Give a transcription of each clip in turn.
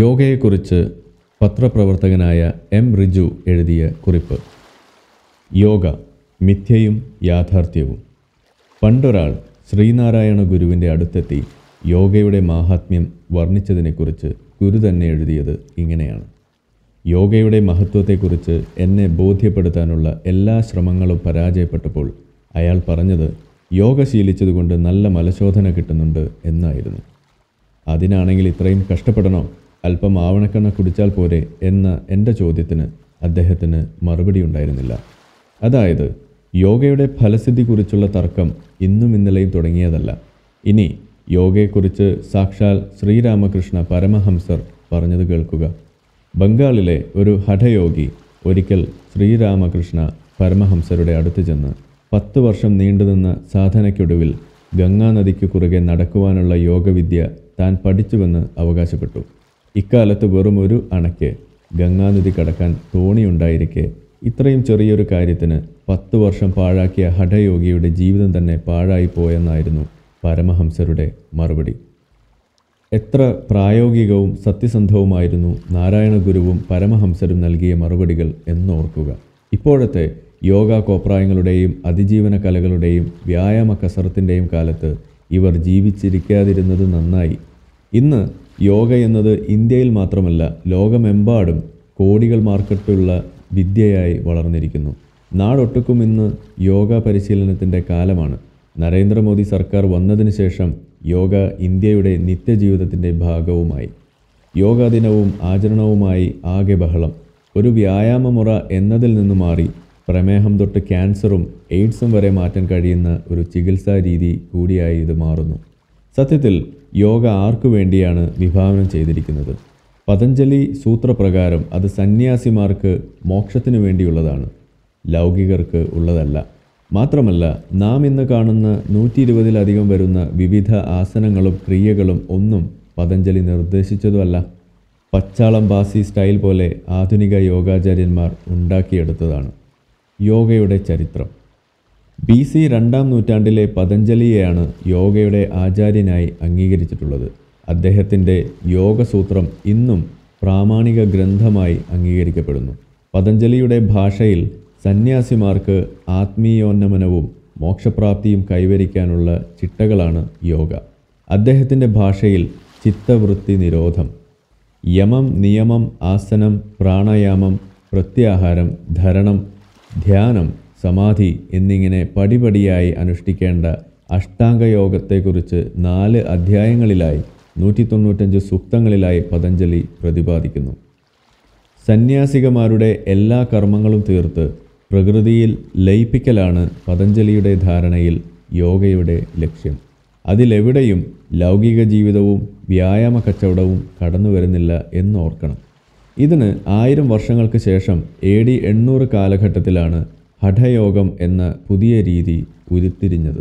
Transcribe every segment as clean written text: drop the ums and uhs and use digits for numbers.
യോഗയെക്കുറിച്ച് പത്രപ്രവർത്തകനായ M Riju എഴുതിയ കുറിപ്പ്. യോഗ മിഥ്യയും യാഥാർത്ഥ്യവും. പണ്ടൊരാൾ ശ്രീനാരായണ ഗുരുവിൻ്റെ അടുത്തെത്തി യോഗയുടെ മാഹാത്മ്യം വർണ്ണിച്ചതിനെക്കുറിച്ച് ഗുരു തന്നെ എഴുതിയത് ഇങ്ങനെയാണ്: യോഗയുടെ മഹത്വത്തെക്കുറിച്ച് എന്നെ ബോധ്യപ്പെടുത്താനുള്ള എല്ലാ ശ്രമങ്ങളും പരാജയപ്പെട്ടപ്പോൾ അയാൾ പറഞ്ഞത് യോഗ ശീലിച്ചതുകൊണ്ട് നല്ല മലശോധന കിട്ടുന്നുണ്ട് എന്നായിരുന്നു. അതിനാണെങ്കിൽ ഇത്രയും കഷ്ടപ്പെടണോ, അല്പം ആവണക്കണ്ണ കുടിച്ചാൽ പോരെ എന്ന എൻ്റെ ചോദ്യത്തിന് അദ്ദേഹത്തിന് മറുപടി ഉണ്ടായിരുന്നില്ല. അതായത്, യോഗയുടെ ഫലസിദ്ധിക്കുറിച്ചുള്ള തർക്കം ഇന്നും ഇന്നലെയും തുടങ്ങിയതല്ല. ഇനി യോഗയെക്കുറിച്ച് സാക്ഷാൽ ശ്രീരാമകൃഷ്ണ പരമഹംസർ പറഞ്ഞത് കേൾക്കുക. ബംഗാളിലെ ഒരു ഹഠയോഗി ഒരിക്കൽ ശ്രീരാമകൃഷ്ണ പരമഹംസരുടെ അടുത്ത് ചെന്ന് 10 വർഷം നീണ്ടുനിന്ന സാധനയ്ക്കൊടുവിൽ ഗംഗാനദിക്ക് കുറുകെ നടക്കുവാനുള്ള യോഗവിദ്യ താൻ പഠിച്ചുവെന്ന് അവകാശപ്പെട്ടു. ഇക്കാലത്ത് വെറും ഒരു അണയ്ക്ക് ഗംഗാനദി കടക്കാൻ തോണിയുണ്ടായിരിക്കെ ഇത്രയും ചെറിയൊരു കാര്യത്തിന് 10 വർഷം പാഴാക്കിയ ഹഠയോഗിയുടെ ജീവിതം തന്നെ പാഴായി പോയെന്നായിരുന്നു പരമഹംസരുടെ മറുപടി. എത്ര പ്രായോഗികവും സത്യസന്ധവുമായിരുന്നു നാരായണ ഗുരുവും പരമഹംസരും നൽകിയ മറുപടികൾ എന്നോർക്കുക. ഇപ്പോഴത്തെ യോഗ കോപ്രായങ്ങളുടെയും അതിജീവന കലകളുടെയും വ്യായാമ കസറത്തിൻ്റെയും കാലത്ത് ഇവർ ജീവിച്ചിരിക്കാതിരുന്നത് നന്നായി. ഇന്ന് യോഗ എന്നത് ഇന്ത്യയിൽ മാത്രമല്ല ലോകമെമ്പാടും കോടികൾ മാർക്കറ്റുള്ള വിദ്യയായി വളർന്നിരിക്കുന്നു. നാടൊട്ടുക്കും ഇന്ന് യോഗ പരിശീലനത്തിൻ്റെ കാലമാണ്. നരേന്ദ്രമോദി സർക്കാർ വന്നതിന് ശേഷം യോഗ ഇന്ത്യയുടെ നിത്യജീവിതത്തിൻ്റെ ഭാഗവുമായി. യോഗാ ദിനവും ആചരണവുമായി ആകെ ബഹളം. ഒരു വ്യായാമമുറ എന്നതിൽ നിന്ന് മാറി പ്രമേഹം തൊട്ട് ക്യാൻസറും എയ്ഡ്സും വരെ മാറ്റാൻ കഴിയുന്ന ഒരു ചികിത്സാ രീതി കൂടിയായി ഇത് മാറുന്നു. സത്യത്തിൽ യോഗ ആർക്കു വേണ്ടിയാണ് വിഭാവനം ചെയ്തിരിക്കുന്നത്? പതഞ്ജലി സൂത്രപ്രകാരം അത് സന്യാസിമാർക്ക് മോക്ഷത്തിനു വേണ്ടിയുള്ളതാണ്, ലൗകികർക്ക് ഉള്ളതല്ല. മാത്രമല്ല, നാം ഇന്ന് കാണുന്ന 120-ലധികം വരുന്ന വിവിധ ആസനങ്ങളും ക്രിയകളും ഒന്നും പതഞ്ജലി നിർദ്ദേശിച്ചതുമല്ല. പച്ചാളം ബാസി സ്റ്റൈൽ പോലെ ആധുനിക യോഗാചാര്യന്മാർ ഉണ്ടാക്കിയെടുത്തതാണ്. യോഗയുടെ ചരിത്രം. BC 2-ാം നൂറ്റാണ്ടിലെ പതഞ്ജലിയെയാണ് യോഗയുടെ ആചാര്യനായി അംഗീകരിച്ചിട്ടുള്ളത്. അദ്ദേഹത്തിൻ്റെ യോഗസൂത്രം ഇന്നും പ്രാമാണിക ഗ്രന്ഥമായി അംഗീകരിക്കപ്പെടുന്നു. പതഞ്ജലിയുടെ ഭാഷയിൽ സന്യാസിമാർക്ക് ആത്മീയോന്നമനവും മോക്ഷപ്രാപ്തിയും കൈവരിക്കാനുള്ള ചിട്ടകളാണ് യോഗ. അദ്ദേഹത്തിൻ്റെ ഭാഷയിൽ ചിത്തവൃത്തി നിരോധം, യമം, നിയമം, ആസനം, പ്രാണായാമം, പ്രത്യാഹാരം, ധരണം, ധ്യാനം, സമാധി എന്നിങ്ങനെ പടിപടിയായി അനുഷ്ഠിക്കേണ്ട അഷ്ടാംഗയോഗത്തെക്കുറിച്ച് 4 അധ്യായങ്ങളിലായി 195 സൂക്തങ്ങളിലായി പതഞ്ജലി പ്രതിപാദിക്കുന്നു. സന്യാസികമാരുടെ എല്ലാ കർമ്മങ്ങളും തീർത്ത് പ്രകൃതിയിൽ ലയിപ്പിക്കലാണ് പതഞ്ജലിയുടെ ധാരണയിൽ യോഗയുടെ ലക്ഷ്യം. അതിലെവിടെയും ലൗകിക ജീവിതവും വ്യായാമ കച്ചവടവും കടന്നു വരുന്നില്ല എന്നോർക്കണം. ഇതിന് 1000 വർഷങ്ങൾക്ക് ശേഷം AD 800 കാലഘട്ടത്തിലാണ് ഹഠയോഗം എന്ന പുതിയ രീതി ഉരുത്തിരിഞ്ഞത്.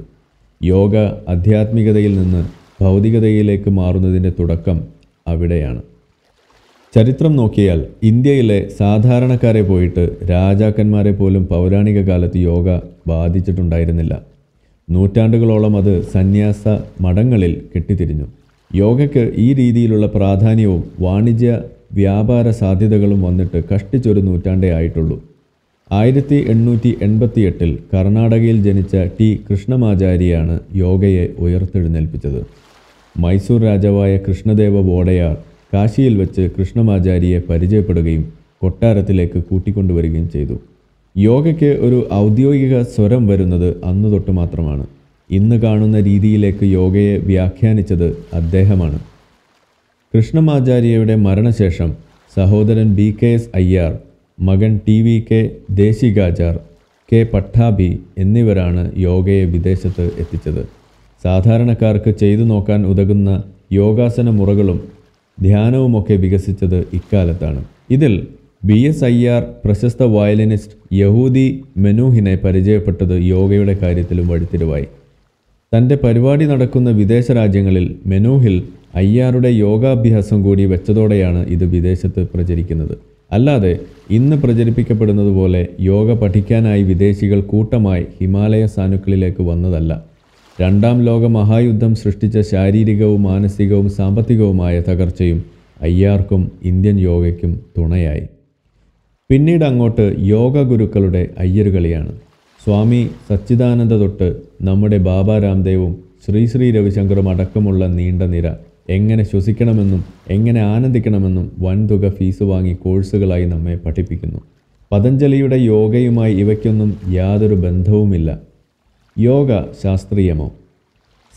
യോഗ ആധ്യാത്മികതയിൽ നിന്ന് ഭൗതികതയിലേക്ക് മാറുന്നതിൻ്റെ തുടക്കം അവിടെയാണ്. ചരിത്രം നോക്കിയാൽ ഇന്ത്യയിലെ സാധാരണക്കാരെ പോയിട്ട് രാജാക്കന്മാരെ പോലും പൗരാണിക കാലത്ത് യോഗ ബാധിച്ചിട്ടുണ്ടായിരുന്നില്ല. നൂറ്റാണ്ടുകളോളം അത് സന്യാസ മഠങ്ങളിൽ കെട്ടിത്തിരിഞ്ഞു. യോഗയ്ക്ക് ഈ രീതിയിലുള്ള പ്രാധാന്യവും വാണിജ്യ വ്യാപാര സാധ്യതകളും വന്നിട്ട് കഷ്ടിച്ചൊരു നൂറ്റാണ്ടേ ആയിട്ടുള്ളൂ. 1888-ൽ കർണാടകയിൽ ജനിച്ച T. കൃഷ്ണമാചാരിയാണ് യോഗയെ ഉയർത്തെഴുന്നേൽപ്പിച്ചത്. മൈസൂർ രാജാവായ കൃഷ്ണദേവ വോഡയാർ കാശിയിൽ വച്ച് കൃഷ്ണമാചാരിയെ പരിചയപ്പെടുകയും കൊട്ടാരത്തിലേക്ക് കൂട്ടിക്കൊണ്ടുവരികയും ചെയ്തു. യോഗയ്ക്ക് ഒരു ഔദ്യോഗിക സ്വരം വരുന്നത് അന്നു തൊട്ട് മാത്രമാണ്. ഇന്ന് കാണുന്ന രീതിയിലേക്ക് യോഗയെ വ്യാഖ്യാനിച്ചത് അദ്ദേഹമാണ്. കൃഷ്ണമാചാര്യയുടെ മരണശേഷം സഹോദരൻ BK S അയ്യാർ, മകൻ TV K ദേശികാചാർ, K പട്ടാഭി എന്നിവരാണ് യോഗയെ വിദേശത്ത് എത്തിച്ചത്. സാധാരണക്കാർക്ക് ചെയ്തു നോക്കാൻ ഉതകുന്ന യോഗാസന മുറകളും ധ്യാനവുമൊക്കെ വികസിച്ചത് ഇക്കാലത്താണ്. ഇതിൽ BS അയ്യാർ പ്രശസ്ത വയലിനിസ്റ്റ് യഹൂദി മെനൂഹിനെ പരിചയപ്പെട്ടത് യോഗയുടെ കാര്യത്തിലും വഴിത്തിരിവായി. തൻ്റെ പരിപാടി നടക്കുന്ന വിദേശ രാജ്യങ്ങളിൽ മെനൂഹിൽ അയ്യാറുടെ യോഗാഭ്യാസം കൂടി വെച്ചതോടെയാണ് ഇത് വിദേശത്ത് പ്രചരിക്കുന്നത്. അല്ലാതെ ഇന്ന് പ്രചരിപ്പിക്കപ്പെടുന്നത് പോലെ യോഗ പഠിക്കാനായി വിദേശികൾ കൂട്ടമായി ഹിമാലയ സാനുക്കളിലേക്ക് വന്നതല്ല. 2ാം ലോക മഹായുദ്ധം സൃഷ്ടിച്ച ശാരീരികവും മാനസികവും സാമ്പത്തികവുമായ തകർച്ചയും അയ്യാർക്കും ഇന്ത്യൻ യോഗയ്ക്കും തുണയായി. പിന്നീട് അങ്ങോട്ട് യോഗ ഗുരുക്കളുടെ അയ്യരുകളിയാണ്. സ്വാമി സച്ചിദാനന്ദ തൊട്ട് നമ്മുടെ ബാബ രാംദേവും ശ്രീ ശ്രീ രവിശങ്കറും അടക്കമുള്ള നീണ്ട നിര എങ്ങനെ ശ്വസിക്കണമെന്നും എങ്ങനെ ആനന്ദിക്കണമെന്നും വൻതുക ഫീസ് വാങ്ങി കോഴ്സുകളായി നമ്മെ പഠിപ്പിക്കുന്നു. പതഞ്ജലിയുടെ യോഗയുമായി ഇവയ്ക്കൊന്നും യാതൊരു ബന്ധവുമില്ല. യോഗ ശാസ്ത്രീയമോ?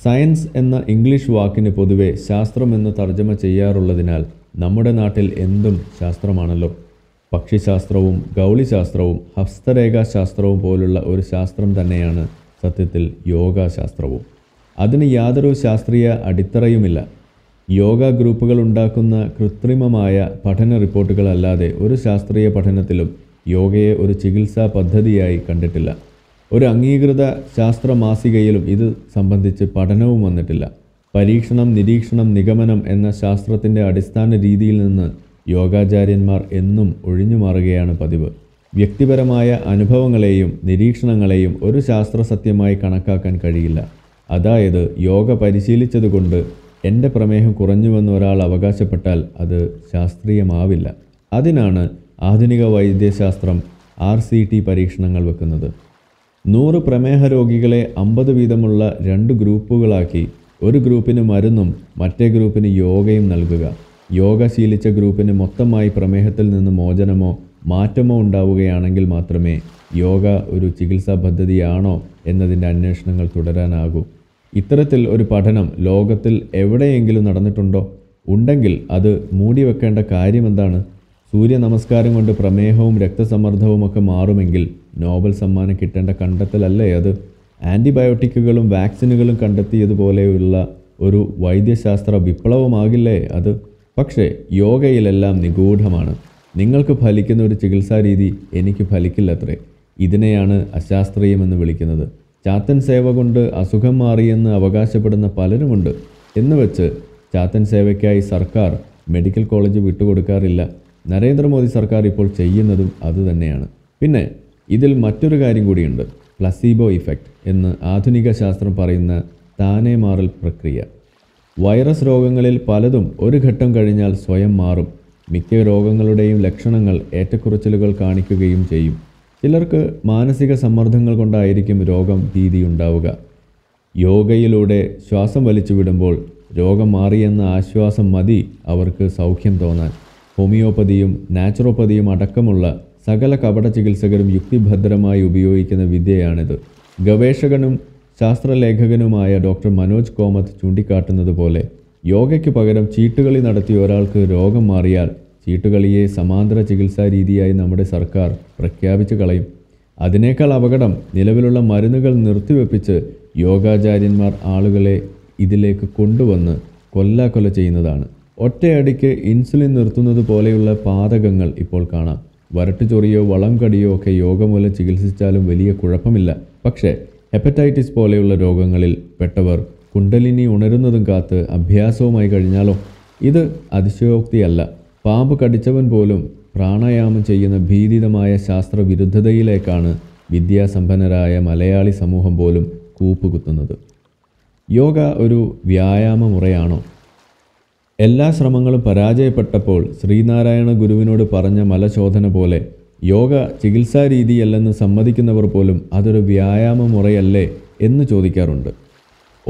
സയൻസ് എന്ന ഇംഗ്ലീഷ് വാക്കിന് പൊതുവെ ശാസ്ത്രമെന്ന് തർജ്ജമ ചെയ്യാറുള്ളതിനാൽ നമ്മുടെ നാട്ടിൽ എന്തും ശാസ്ത്രമാണല്ലോ. പക്ഷിശാസ്ത്രവും ഗൗളിശാസ്ത്രവും ഹസ്തരേഖാശാസ്ത്രവും പോലുള്ള ഒരു ശാസ്ത്രം തന്നെയാണ് സത്യത്തിൽ യോഗാശാസ്ത്രവും. അതിന് യാതൊരു ശാസ്ത്രീയ അടിത്തറയുമില്ല. യോഗ ഗ്രൂപ്പുകൾ ഉണ്ടാക്കുന്ന കൃത്രിമമായ പഠന റിപ്പോർട്ടുകളല്ലാതെ ഒരു ശാസ്ത്രീയ പഠനത്തിലും യോഗയെ ഒരു ചികിത്സാ പദ്ധതിയായി കണ്ടിട്ടില്ല. ഒരു അംഗീകൃത ശാസ്ത്ര മാസികയിലും ഇത് സംബന്ധിച്ച് പഠനവും വന്നിട്ടില്ല. പരീക്ഷണം, നിരീക്ഷണം, നിഗമനം എന്ന ശാസ്ത്രത്തിൻ്റെ അടിസ്ഥാന രീതിയിൽ നിന്ന് യോഗാചാര്യന്മാർ എന്നും ഒഴിഞ്ഞു മാറുകയാണ് പതിവ്. വ്യക്തിപരമായ അനുഭവങ്ങളെയും നിരീക്ഷണങ്ങളെയും ഒരു ശാസ്ത്ര സത്യമായി കണക്കാക്കാൻ കഴിയില്ല. അതായത്, യോഗ പരിശീലിച്ചതുകൊണ്ട് എൻ്റെ പ്രമേഹം കുറഞ്ഞുവെന്ന് ഒരാൾ അവകാശപ്പെട്ടാൽ അത് ശാസ്ത്രീയമാവില്ല. അതിനാണ് ആധുനിക വൈദ്യശാസ്ത്രം RCT പരീക്ഷണങ്ങൾ വെക്കുന്നത്. 100 പ്രമേഹ രോഗികളെ 50 വീതമുള്ള 2 ഗ്രൂപ്പുകളാക്കി ഒരു ഗ്രൂപ്പിന് മരുന്നും മറ്റേ ഗ്രൂപ്പിന് യോഗയും നൽകുക. യോഗ ശീലിച്ച ഗ്രൂപ്പിന് മൊത്തമായി പ്രമേഹത്തിൽ നിന്ന് മോചനമോ മാറ്റമോ ഉണ്ടാവുകയാണെങ്കിൽ മാത്രമേ യോഗ ഒരു ചികിത്സാ പദ്ധതിയാണോ എന്നതിൻ്റെ അന്വേഷണങ്ങൾ തുടരാനാകൂ. ഇത്തരത്തിൽ ഒരു പഠനം ലോകത്തിൽ എവിടെയെങ്കിലും നടന്നിട്ടുണ്ടോ? ഉണ്ടെങ്കിൽ അത് മൂടിവെക്കേണ്ട കാര്യമെന്താണ്? സൂര്യ നമസ്കാരം കൊണ്ട് പ്രമേഹവും രക്തസമ്മർദ്ദവുമൊക്കെ മാറുമെങ്കിൽ നോബൽ സമ്മാനം കിട്ടേണ്ട കണ്ടെത്തലല്ലേ അത്? ആൻറ്റിബയോട്ടിക്കുകളും വാക്സിനുകളും കണ്ടെത്തിയതുപോലെയുള്ള ഒരു വൈദ്യശാസ്ത്ര വിപ്ലവമാകില്ലേ അത്? പക്ഷേ യോഗയിലെല്ലാം നിഗൂഢമാണ്. നിങ്ങൾക്ക് ഫലിക്കുന്ന ഒരു ചികിത്സാ രീതി എനിക്ക് ഫലിക്കില്ലത്രേ. ഇതിനെയാണ് അശാസ്ത്രീയമെന്ന് വിളിക്കുന്നത്. ചാത്തൻ സേവ കൊണ്ട് അസുഖം മാറിയെന്ന് അവകാശപ്പെടുന്ന പലരുമുണ്ട്. എന്നുവെച്ച് ചാത്തൻ സേവയ്ക്കായി സർക്കാർ മെഡിക്കൽ കോളേജ് വിട്ടുകൊടുക്കാറില്ല. നരേന്ദ്രമോദി സർക്കാർ ഇപ്പോൾ ചെയ്യുന്നതും അതുതന്നെയാണ്. പിന്നെ ഇതിൽ മറ്റൊരു കാര്യം കൂടിയുണ്ട്, പ്ലസീബോ ഇഫക്റ്റ് എന്ന് ആധുനിക ശാസ്ത്രം പറയുന്ന താനെ മാറൽ പ്രക്രിയ. വൈറസ് രോഗങ്ങളിൽ പലതും ഒരു ഘട്ടം കഴിഞ്ഞാൽ സ്വയം മാറും. മിക്ക രോഗങ്ങളുടെയും ലക്ഷണങ്ങൾ ഏറ്റക്കുറച്ചിലുകൾ കാണിക്കുകയും ചെയ്യും. ചിലർക്ക് മാനസിക സമ്മർദ്ദങ്ങൾ കൊണ്ടായിരിക്കും രോഗം ഭീതിയുണ്ടാവുക. യോഗയിലൂടെ ശ്വാസം വലിച്ചുവിടുമ്പോൾ രോഗം മാറിയെന്ന ആശ്വാസം മതി അവർക്ക് സൗഖ്യം തോന്നാൻ. ഹോമിയോപ്പതിയും നാച്ചുറോപ്പതിയും അടക്കമുള്ള സകല കപട ചികിത്സകരും യുക്തിഭദ്രമായി ഉപയോഗിക്കുന്ന വിദ്യയാണിത്. ഗവേഷകനും ശാസ്ത്രലേഖകനുമായ ഡോക്ടർ മനോജ് കോമത്ത് ചൂണ്ടിക്കാട്ടുന്നത് പോലെ യോഗയ്ക്ക് പകരം ചീട്ടുകളി നടത്തിയ ഒരാൾക്ക് രോഗം മാറിയാൽ ചീട്ടുകളിയെ സമാന്തര ചികിത്സാ രീതിയായി നമ്മുടെ സർക്കാർ പ്രഖ്യാപിച്ചു കളയും. അതിനേക്കാൾ അപകടം നിലവിലുള്ള മരുന്നുകൾ നിർത്തിവെപ്പിച്ച് യോഗാചാര്യന്മാർ ആളുകളെ ഇതിലേക്ക് കൊണ്ടുവന്ന് കൊല്ലാക്കൊല ചെയ്യുന്നതാണ്. ഒറ്റയടിക്ക് ഇൻസുലിൻ നിർത്തുന്നത് പോലെയുള്ള പാതകങ്ങൾ ഇപ്പോൾ കാണാം. വരട്ടുചൊറിയോ വളം കടിയോ ഒക്കെ യോഗ മൂലം ചികിത്സിച്ചാലും വലിയ കുഴപ്പമില്ല. പക്ഷേ ഹെപ്പറ്റൈറ്റിസ് പോലെയുള്ള രോഗങ്ങളിൽ പെട്ടവർ കുണ്ടലിനി ഉണരുന്നതും കാത്ത് അഭ്യാസവുമായി കഴിഞ്ഞാലോ? ഇത് അതിശയോക്തിയല്ല. പാമ്പ് കടിച്ചവൻ പോലും പ്രാണായാമം ചെയ്യുന്ന ഭീതിതമായ ശാസ്ത്രവിരുദ്ധതയിലേക്കാണ് വിദ്യാസമ്പന്നരായ മലയാളി സമൂഹം പോലും കൂപ്പുകുത്തുന്നത്. യോഗ ഒരു വ്യായാമ മുറയാണോ? എല്ലാ ശ്രമങ്ങളും പരാജയപ്പെട്ടപ്പോൾ ശ്രീനാരായണ ഗുരുവിനോട് പറഞ്ഞ മലശോധന പോലെ യോഗ ചികിത്സാ രീതിയല്ലെന്ന് സമ്മതിക്കുന്നവർ പോലും അതൊരു വ്യായാമ മുറയല്ലേ എന്ന് ചോദിക്കാറുണ്ട്.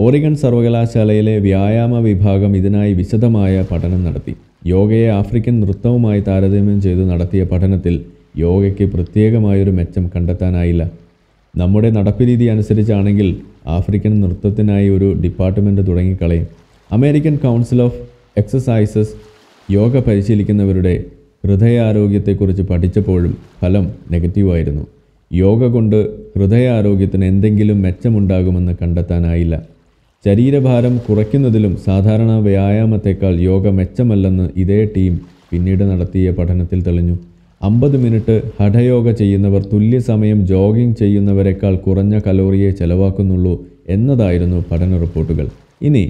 ഓറിഗൺ സർവകലാശാലയിലെ വ്യായാമ വിഭാഗം ഇതിനായി വിശദമായ പഠനം നടത്തി. യോഗയെ ആഫ്രിക്കൻ നൃത്തവുമായി താരതമ്യം ചെയ്ത് നടത്തിയ പഠനത്തിൽ യോഗയ്ക്ക് പ്രത്യേകമായൊരു മെച്ചം കണ്ടെത്താനായില്ല. നമ്മുടെ നടപ്പുരീതി അനുസരിച്ചാണെങ്കിൽ ആഫ്രിക്കൻ നൃത്തത്തിനായി ഒരു ഡിപ്പാർട്ട്മെൻറ്റ് തുടങ്ങിക്കളയും. American council of exercises yoga പരിശീലിക്കുന്നവരുടെ ഹൃദയാരോഗ്യത്തെക്കുറിച്ച് പഠിച്ചപ്പോഴും ഫലം നെഗറ്റീവായിരുന്നു. യോഗ കൊണ്ട് ഹൃദയാരോഗ്യത്തിന് എന്തെങ്കിലും മെച്ചമുണ്ടാകുമെന്ന് കണ്ടെത്താനായില്ല. ശരീരഭാരം കുറയ്ക്കുന്നതിലും സാധാരണ വ്യായാമത്തേക്കാൾ യോഗ മെച്ചമല്ലെന്ന് ഇതേ ടീം പിന്നീട് നടത്തിയ പഠനത്തിൽ തെളിഞ്ഞു. 50 മിനിറ്റ് ഹഠയോഗ ചെയ്യുന്നവർ തുല്യസമയം ജോഗിംഗ് ചെയ്യുന്നവരെക്കാൾ കുറഞ്ഞ കലോറിയെ ചെലവാക്കുന്നുള്ളൂ എന്നതായിരുന്നു പഠന റിപ്പോർട്ടുകൾ. ഇനി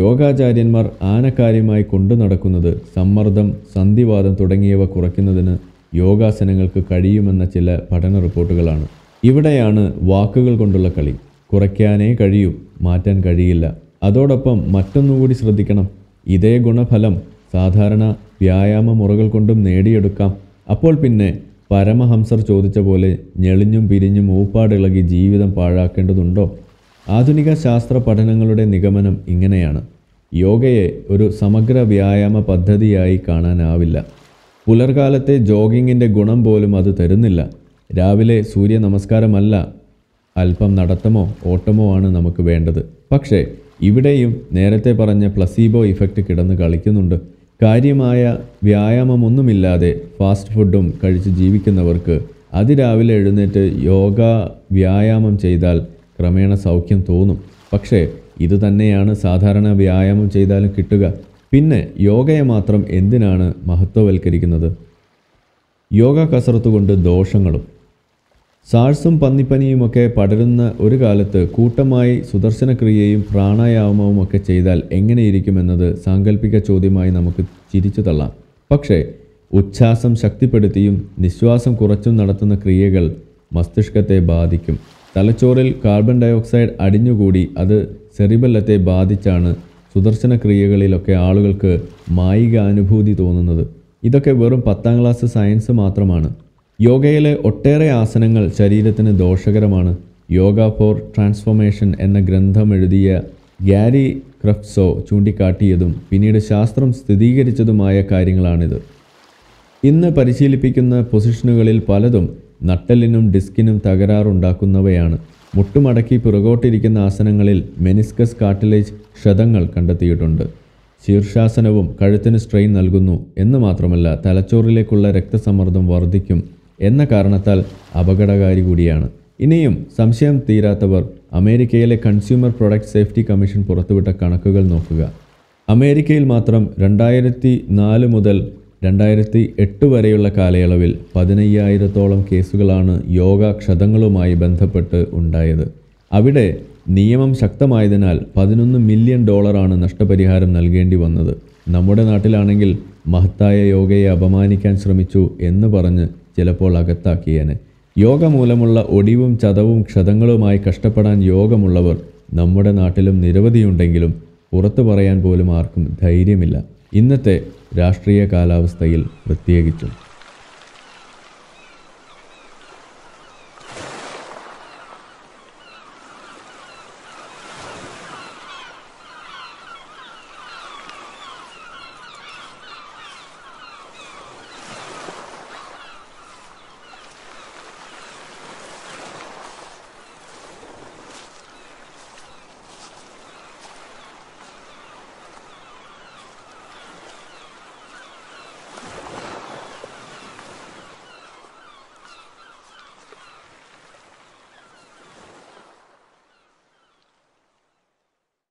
യോഗാചാര്യന്മാർ ആനക്കാര്യമായി കൊണ്ടു നടക്കുന്നത് സമ്മർദ്ദം, സന്ധിവാദം തുടങ്ങിയവ കുറയ്ക്കുന്നതിന് യോഗാസനങ്ങൾക്ക് കഴിയുമെന്ന ചില പഠന റിപ്പോർട്ടുകളാണ്. ഇവിടെയാണ് വാക്കുകൾ കൊണ്ടുള്ള കളി. കുറയ്ക്കാനേ കഴിയൂ, മാറ്റാൻ കഴിയില്ല. അതോടൊപ്പം മറ്റൊന്നുകൂടി ശ്രദ്ധിക്കണം. ഇതേ ഗുണഫലം സാധാരണ വ്യായാമ മുറകൾ കൊണ്ടും നേടിയെടുക്കാം. അപ്പോൾ പിന്നെ പരമഹംസർ ചോദിച്ച പോലെ ഞെളിഞ്ഞും പിരിഞ്ഞും ഊപ്പാടിളകി ജീവിതം പാഴാക്കേണ്ടതുണ്ടോ? ആധുനിക ശാസ്ത്ര പഠനങ്ങളുടെ നിഗമനം ഇങ്ങനെയാണ്. യോഗയെ ഒരു സമഗ്ര വ്യായാമ പദ്ധതിയായി കാണാനാവില്ല. പുലർകാലത്തെ ജോഗിങ്ങിൻ്റെ ഗുണം പോലും അത് തരുന്നില്ല. രാവിലെ സൂര്യ നമസ്കാരമല്ല, അല്പം നടത്തമോ ഓട്ടമോ ആണ് നമുക്ക് വേണ്ടത്. പക്ഷേ ഇവിടെയും നേരത്തെ പറഞ്ഞ പ്ലസീബോ ഇഫക്റ്റ് കിടന്ന് കളിക്കുന്നുണ്ട്. കാര്യമായ വ്യായാമമൊന്നുമില്ലാതെ ഫാസ്റ്റ് ഫുഡും കഴിച്ച് ജീവിക്കുന്നവർക്ക് അതിരാവിലെ എഴുന്നേറ്റ് യോഗ വ്യായാമം ചെയ്താൽ ക്രമേണ സൗഖ്യം തോന്നും. പക്ഷേ ഇത് തന്നെയാണ് സാധാരണ വ്യായാമം ചെയ്താലും കിട്ടുക. പിന്നെ യോഗയെ മാത്രം എന്തിനാണ് മഹത്വവൽക്കരിക്കുന്നത്? യോഗ കസർത്ത് കൊണ്ട് ദോഷങ്ങളും സാഴ്സും പന്നിപ്പനിയുമൊക്കെ പടരുന്ന ഒരു കാലത്ത് കൂട്ടമായി സുദർശനക്രിയയും പ്രാണായാമവും ഒക്കെ ചെയ്താൽ എങ്ങനെയിരിക്കുമെന്നത് സാങ്കല്പിക ചോദ്യമായി നമുക്ക് ചിരിച്ചു തള്ളാം. പക്ഷേ ഉച്ഛ്വാസം ശക്തിപ്പെടുത്തിയും നിശ്വാസം കുറച്ചും നടത്തുന്ന ക്രിയകൾ മസ്തിഷ്കത്തെ ബാധിക്കും. തലച്ചോറിൽ കാർബൺ ഡയോക്സൈഡ് അടിഞ്ഞുകൂടി അത് സെറിബെല്ലത്തെ ബാധിച്ചാണ് സുദർശന ക്രിയകളിലൊക്കെ ആളുകൾക്ക് മായിക അനുഭൂതി തോന്നുന്നത്. ഇതൊക്കെ വെറും 10ാം ക്ലാസ് സയൻസ് മാത്രമാണ്. യോഗയിലെ ഒട്ടേറെ ആസനങ്ങൾ ശരീരത്തിന് ദോഷകരമാണ്. യോഗ ഫോർ ട്രാൻസ്ഫോർമേഷൻ എന്ന ഗ്രന്ഥം എഴുതിയ ഗ്യാരി ക്രഫ്സോ ചൂണ്ടിക്കാട്ടിയതും പിന്നീട് ശാസ്ത്രം സ്ഥിരീകരിച്ചതുമായ കാര്യങ്ങളാണിത്. ഇന്ന് പരിശീലിപ്പിക്കുന്ന പൊസിഷനുകളിൽ പലതും നട്ടെല്ലിനും ഡിസ്കിനും തകരാറുണ്ടാക്കുന്നവയാണ്. മുട്ടുമടക്കി പുറകോട്ടിരിക്കുന്ന ആസനങ്ങളിൽ മെനിസ്കസ് കാർട്ടിലേജ് ക്ഷതങ്ങൾ കണ്ടെത്തിയിട്ടുണ്ട്. ശീർഷാസനവും കഴുത്തിന് സ്ട്രെയിൻ നൽകുന്നു എന്ന് മാത്രമല്ല തലച്ചോറിലേക്കുള്ള രക്തസമ്മർദ്ദം വർദ്ധിക്കും എന്ന കാരണത്താൽ അപകടകാരി കൂടിയാണ്. ഇനിയും സംശയം തീരാത്തവർ അമേരിക്കയിലെ കൺസ്യൂമർ പ്രൊഡക്റ്റ് സേഫ്റ്റി കമ്മീഷൻ പുറത്തുവിട്ട കണക്കുകൾ നോക്കുക. അമേരിക്കയിൽ മാത്രം 2004 മുതൽ 2008 വരെയുള്ള കാലയളവിൽ 15,000-ഓളം കേസുകളാണ് യോഗക്ഷതങ്ങളുമായി ബന്ധപ്പെട്ട് ഉണ്ടായത്. അവിടെ നിയമം ശക്തമായതിനാൽ $11 മില്യൺ നഷ്ടപരിഹാരം നൽകേണ്ടി വന്നത്. നമ്മുടെ നാട്ടിലാണെങ്കിൽ മഹത്തായ യോഗയെ അപമാനിക്കാൻ ശ്രമിച്ചു എന്ന് പറഞ്ഞ് ചിലപ്പോൾ അകത്താക്കിയേനെ. യോഗ മൂലമുള്ള ഒടിവും ചതവും ക്ഷതങ്ങളുമായി കഷ്ടപ്പെടാൻ യോഗമുള്ളവർ നമ്മുടെ നാട്ടിലും നിരവധിയുണ്ടെങ്കിലും പുറത്തു പറയാൻ പോലും ആർക്കും ധൈര്യമില്ല, ഇന്നത്തെ രാഷ്ട്രീയ കാലാവസ്ഥയിൽ പ്രത്യേകിച്ചും.